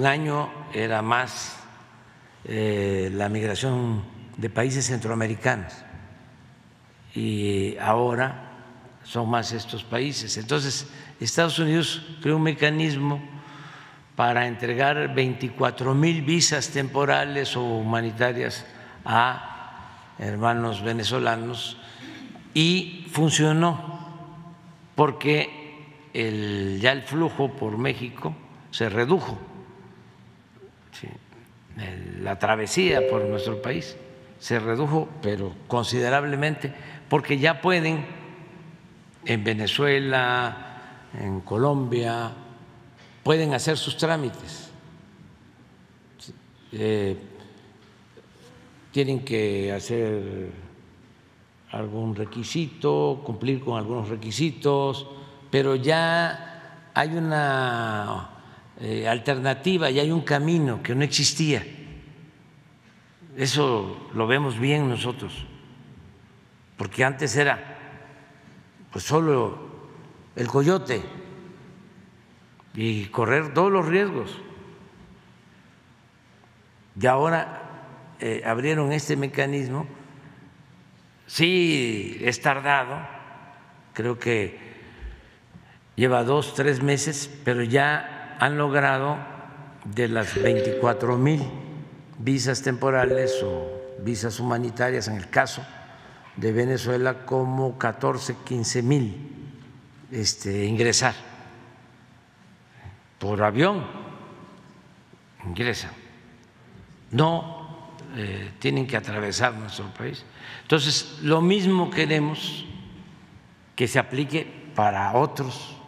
un año era más la migración de países centroamericanos y ahora son más estos países. Entonces, Estados Unidos creó un mecanismo para entregar 24,000 visas temporales o humanitarias a hermanos venezolanos y funcionó porque ya el flujo por México se redujo, la travesía por nuestro país se redujo, pero considerablemente, porque ya pueden en Venezuela, en Colombia, pueden hacer sus trámites, tienen que hacer algún requisito, cumplir con algunos requisitos, pero ya hay una alternativa, ya hay un camino que no existía. Eso lo vemos bien nosotros, porque antes era pues solo el coyote y correr todos los riesgos. Y ahora abrieron este mecanismo. Sí, es tardado, creo que lleva 2, 3 meses, pero ya han logrado de las 24,000 visas temporales o visas humanitarias, en el caso de Venezuela, como 14, 15,000 ingresar por avión, ingresan, no tienen que atravesar nuestro país. Entonces, lo mismo queremos que se aplique para otros